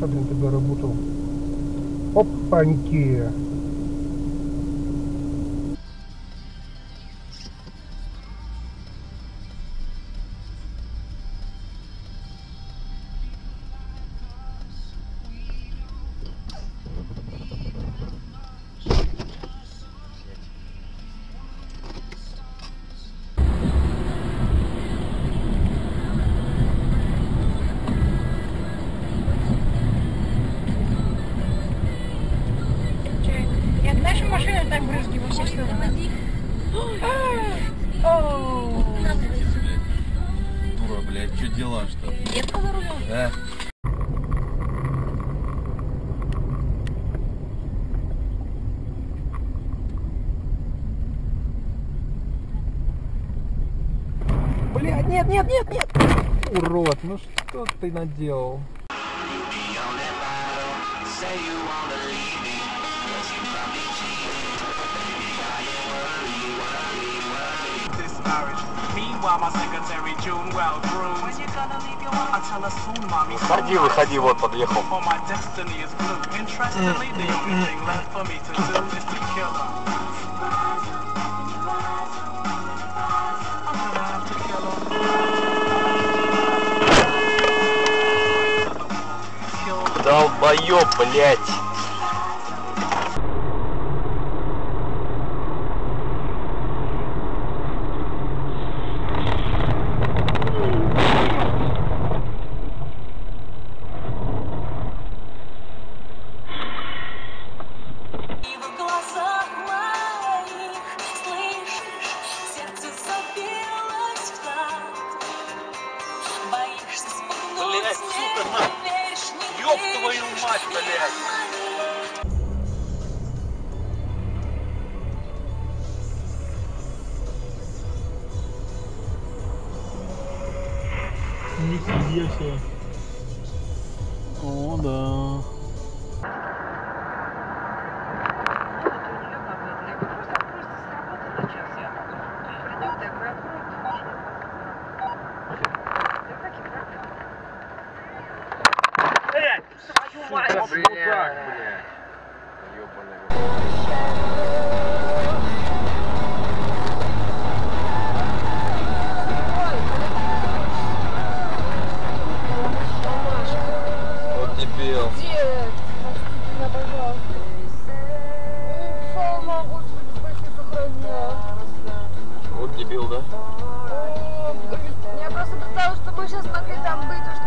шагнул тебе работу. Опаньки. Блядь, нет, нет, нет, нет! Урод, ну что ты наделал? Выходи, выходи, вот подъехал. Долбоёб, блядь! Нихуя себе. О, да. Дебил, да? О, я просто пыталась, чтобы сейчас могли там быть.